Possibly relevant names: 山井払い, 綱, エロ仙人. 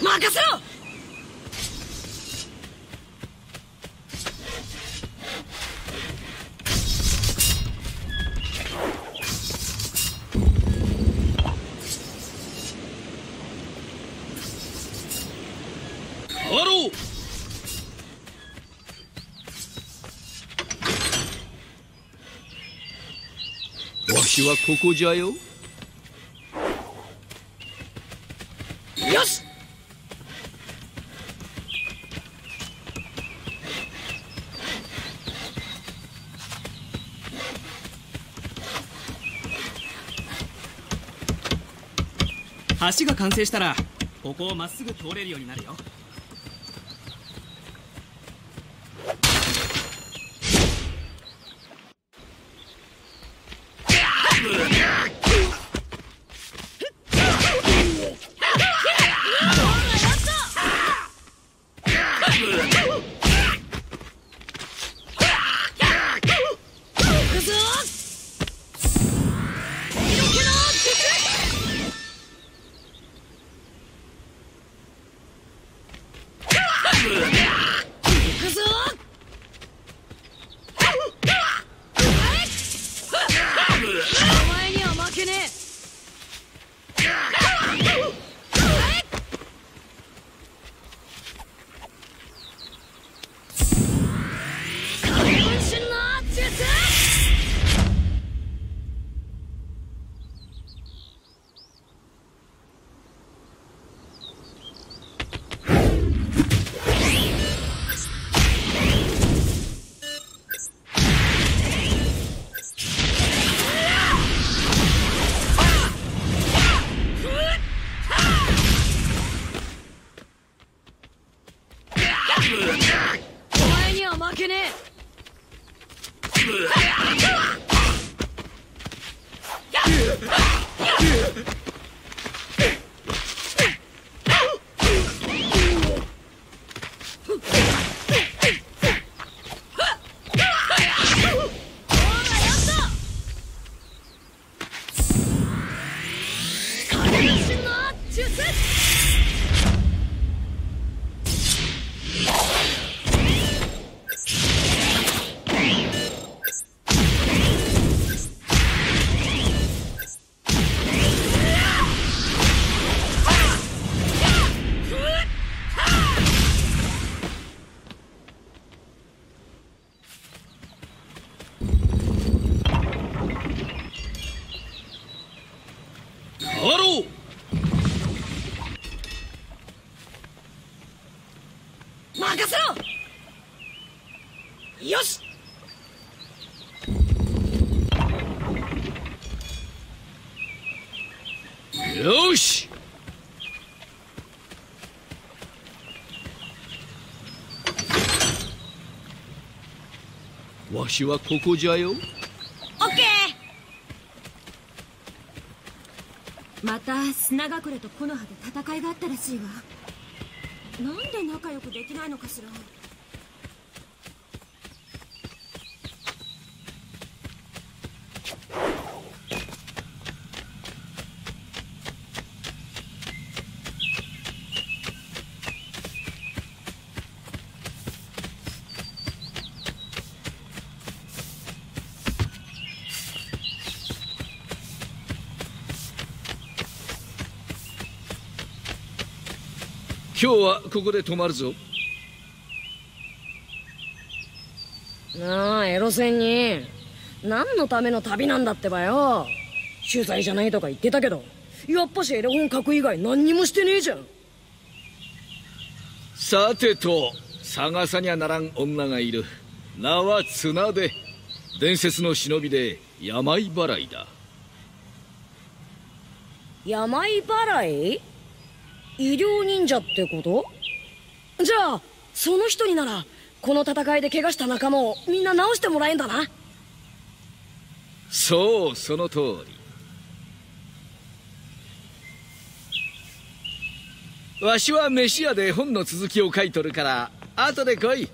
任せろ！わしはここじゃよ。よし！橋が完成したらここをまっすぐ通れるようになるよ。わしはここじゃよ。オッケー。また砂隠れと木の葉で戦いがあったらしいわ。なんで仲良くできないのかしら。今日はここで泊まるぞ。なあ、エロ仙人、何のための旅なんだってばよ。取材じゃないとか言ってたけど、やっぱしエロ本書く以外何にもしてねえじゃん。さてと、探さにゃならん女がいる。名は綱で、伝説の忍びで山井払いだ。山井払い？医療忍者ってこと？じゃあその人にならこの戦いで怪我した仲間をみんな治してもらえんだな。そう、その通り。わしは飯屋で本の続きを書いとるから後で来い。